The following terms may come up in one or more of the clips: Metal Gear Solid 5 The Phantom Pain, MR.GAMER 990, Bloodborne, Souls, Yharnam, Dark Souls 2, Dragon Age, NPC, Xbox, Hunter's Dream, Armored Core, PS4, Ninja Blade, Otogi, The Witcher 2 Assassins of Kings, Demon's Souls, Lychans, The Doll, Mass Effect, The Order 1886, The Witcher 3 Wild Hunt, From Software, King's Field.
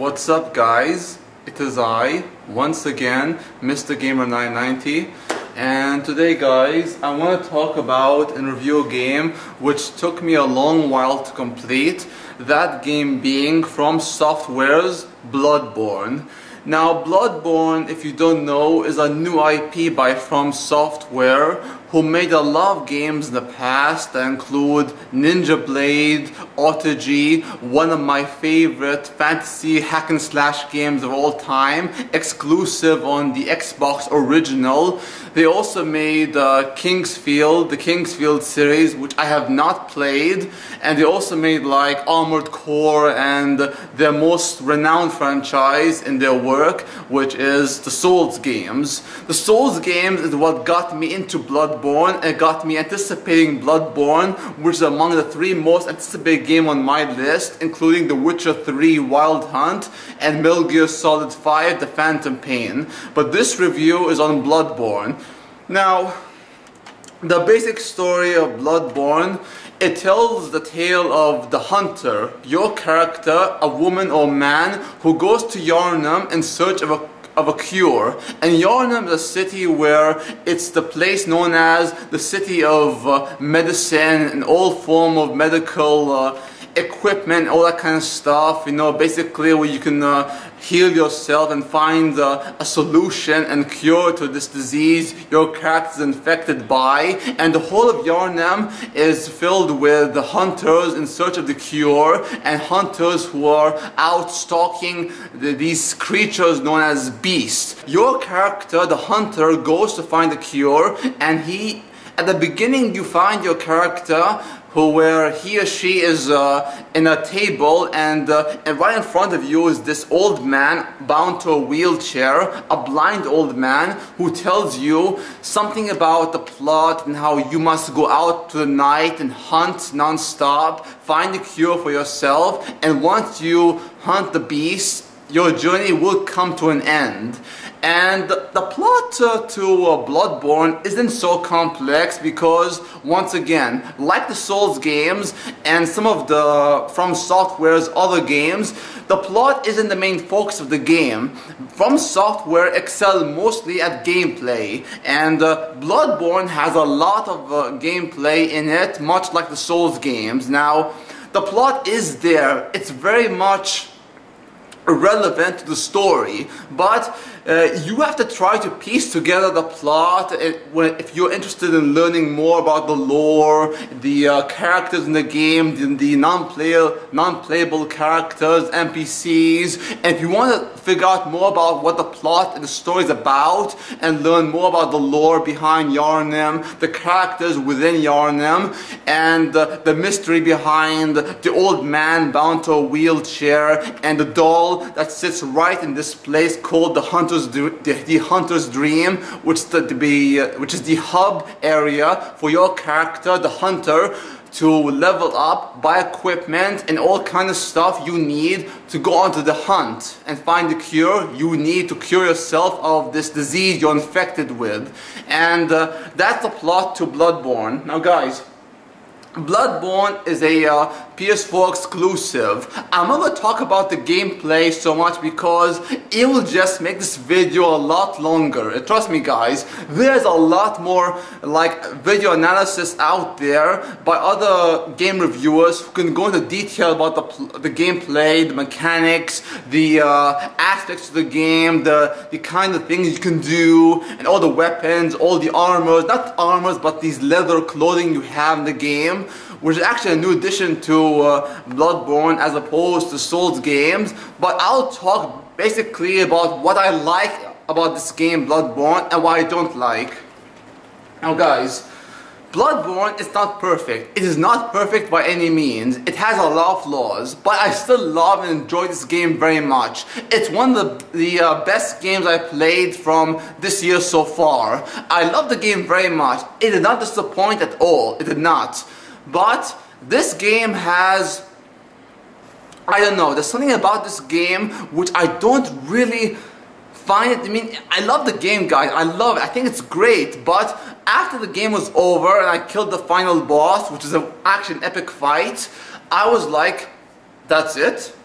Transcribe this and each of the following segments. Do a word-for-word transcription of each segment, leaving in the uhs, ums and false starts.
What's up guys, it is I, once again, Mister Gamer nine ninety, and today guys, I want to talk about and review a game which took me a long while to complete, that game being From Software's Bloodborne. Now Bloodborne, if you don't know, is a new I P by From Software, who made a lot of games in the past that include Ninja Blade, Otogi, one of my favorite fantasy hack and slash games of all time, exclusive on the Xbox original. They also made uh, King's Field, the King's Field series, which I have not played, and they also made like Armored Core and their most renowned franchise in their work, which is the Souls games. The Souls games is what got me into Bloodborne. Bloodborne and got me anticipating Bloodborne, which is among the three most anticipated game on my list, including The Witcher three Wild Hunt and Metal Gear Solid five The Phantom Pain. But this review is on Bloodborne. Now, the basic story of Bloodborne, it tells the tale of the hunter, your character, a woman or man who goes to Yharnam in search of a of a cure. And Yharnam is a city where it's the place known as the city of uh, medicine and all form of medical uh, equipment, all that kind of stuff, you know, basically where you can uh, heal yourself and find uh, a solution and cure to this disease your character is infected by. And the whole of Yharnam is filled with the hunters in search of the cure, and hunters who are out stalking the, these creatures known as beasts. Your character, the hunter, goes to find the cure, and he, at the beginning you find your character who where he or she is uh, in a table, and, uh, and right in front of you is this old man bound to a wheelchair, a blind old man who tells you something about the plot and how you must go out to the night and hunt non-stop, find a cure for yourself, and once you hunt the beast, your journey will come to an end. And the plot uh, to uh, Bloodborne isn't so complex because, once again, like the Souls games and some of the From Software's other games, the plot isn't the main focus of the game. From Software excel mostly at gameplay, and uh, Bloodborne has a lot of uh, gameplay in it, much like the Souls games. Now, the plot is there, it's very much irrelevant to the story, but uh, you have to try to piece together the plot if you're interested in learning more about the lore, the uh, characters in the game, the, the non-player, non-playable characters, N P Cs, and if you want to figure out more about what the plot and the story is about and learn more about the lore behind Yharnam, the characters within Yharnam, and uh, the mystery behind the old man bound to a wheelchair and the doll that sits right in this place called the Hunter's the, the Hunter's Dream, which the, the be, uh, which is the hub area for your character, the hunter, to level up, buy equipment and all kind of stuff you need to go onto the hunt and find the cure you need to cure yourself of this disease you're infected with. And uh, that's the plot to Bloodborne. Now guys, Bloodborne is a uh, P S four exclusive. I'm not going to talk about the gameplay so much because it will just make this video a lot longer. And trust me guys, there's a lot more like video analysis out there by other game reviewers who can go into detail about the, the gameplay, the mechanics, the uh, aspects of the game, the, the kind of things you can do, and all the weapons, all the armors, not armors but these leather clothing you have in the game, which is actually a new addition to uh, Bloodborne as opposed to Souls games. But I'll talk basically about what I like about this game Bloodborne and what I don't like. Now guys, Bloodborne is not perfect. It is not perfect by any means. It has a lot of flaws, but I still love and enjoy this game very much. It's one of the, the uh, best games I played from this year so far. I love the game very much. It did not disappoint at all. It did not. But this game has, I don't know, there's something about this game which I don't really find it. I mean, I love the game guys, I love it, I think it's great, but after the game was over and I killed the final boss, which is an actually an epic fight, I was like, that's it?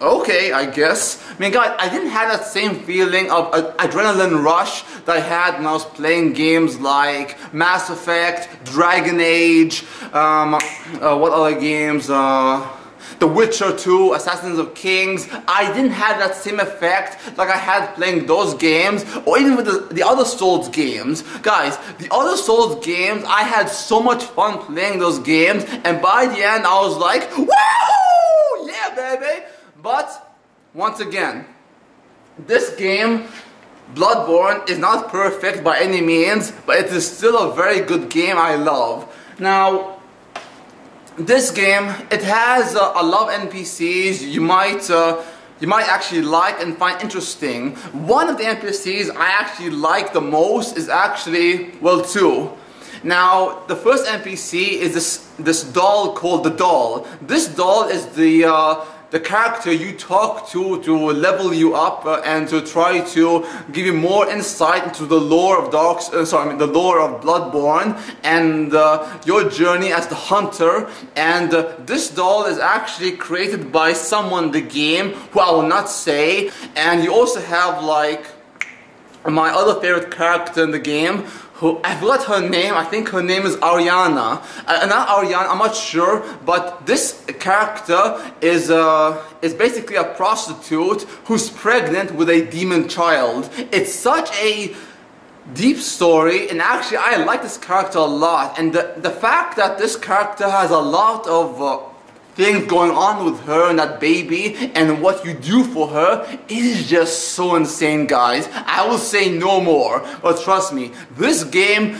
okay, I guess. I mean, God, I didn't have that same feeling of uh, adrenaline rush that I had when I was playing games like Mass Effect, Dragon Age, um, uh, what other games? Uh, The Witcher two, Assassins of Kings. I didn't have that same effect like I had playing those games, or even with the, the other Souls games. Guys, the other Souls games, I had so much fun playing those games, and by the end I was like, woohoo! Yeah, baby! But, once again, this game, Bloodborne, is not perfect by any means, but it is still a very good game I love. Now, this game, it has uh, a lot of N P Cs you might uh, you might actually like and find interesting. One of the N P Cs I actually like the most is actually, well, two. Now, the first N P C is this this doll called the Doll. This doll is the uh, the character you talk to to level you up uh, and to try to give you more insight into the lore of Dark uh, sorry, I mean the lore of Bloodborne and uh, your journey as the hunter. And uh, this doll is actually created by someone in the game who I will not say. And you also have like my other favorite character in the game, who, I forgot her name, I think her name is Ariana. Uh, not Ariana, I'm not sure, but this character is uh, is basically a prostitute who's pregnant with a demon child. It's such a deep story, and actually I like this character a lot. And the, the fact that this character has a lot of uh, things going on with her and that baby, and what you do for her, is just so insane, guys. I will say no more, but trust me, this game,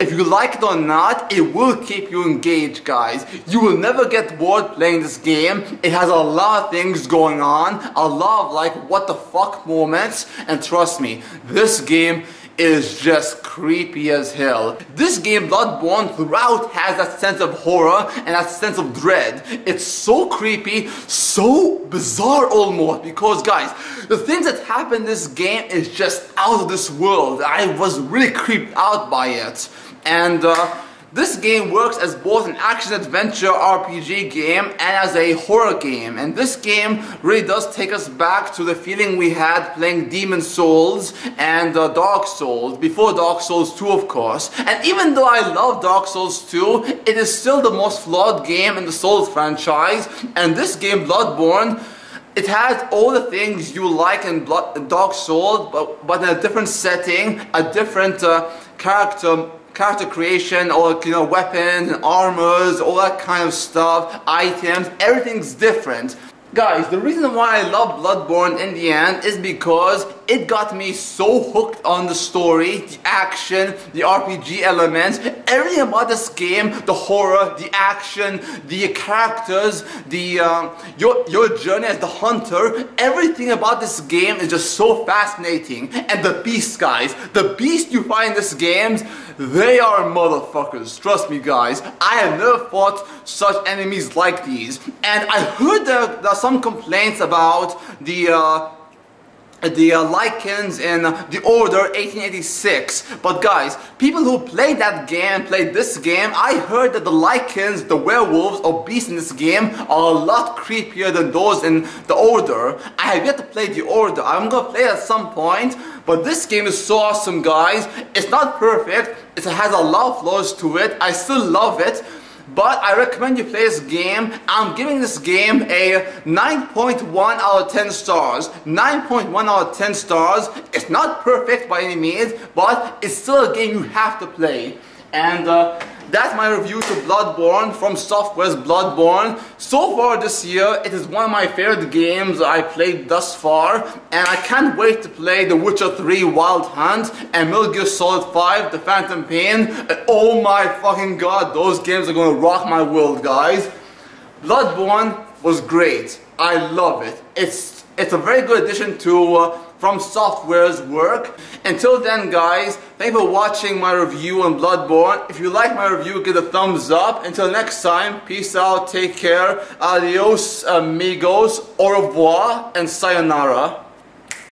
if you like it or not, it will keep you engaged, guys. You will never get bored playing this game. It has a lot of things going on, a lot of like what the fuck moments, and trust me, this game is just creepy as hell. This game, Bloodborne, throughout has that sense of horror and that sense of dread. It's so creepy, so bizarre almost, because guys, the things that happen in this game is just out of this world. I was really creeped out by it. And uh, this game works as both an action-adventure R P G game and as a horror game. And this game really does take us back to the feeling we had playing Demon's Souls and uh, Dark Souls, before Dark Souls two, of course. And even though I love Dark Souls two, it is still the most flawed game in the Souls franchise. And this game, Bloodborne, it has all the things you like in Blood Dark Souls, but, but in a different setting, a different uh, character character creation, or you know, weapons and armors, all that kind of stuff, items, everything's different. Guys, the reason why I love Bloodborne in the end is because it got me so hooked on the story, the action, the R P G elements, everything about this game, the horror, the action, the characters, the um, your, your journey as the hunter, everything about this game is just so fascinating. And the beasts, guys, the beasts you find in this game, they are motherfuckers, trust me guys. I have never fought such enemies like these. And I heard there, there are some complaints about the uh, the uh, Lychans in The Order eighteen eighty-six. But guys, people who played that game, played this game, I heard that the Lychans, the werewolves or beasts in this game, are a lot creepier than those in The Order. I have yet to play The Order. I'm gonna play it at some point. But this game is so awesome, guys. It's not perfect. It has a lot of flaws to it. I still love it. But I recommend you play this game. I'm giving this game a nine point one out of ten stars. nine point one out of ten stars. It's not perfect by any means, but it's still a game you have to play. And uh, that's my review to Bloodborne, From Software's Bloodborne. So far this year, it is one of my favorite games I played thus far, and I can't wait to play The Witcher three Wild Hunt and Metal Gear Solid five The Phantom Pain. And oh my fucking god, those games are gonna rock my world, guys. Bloodborne was great. I love it. It's, it's a very good addition to uh, From Software's work. Until then, guys, thank you for watching my review on Bloodborne. If you like my review, give it a thumbs up. Until next time, peace out, take care, adios amigos, au revoir, and sayonara.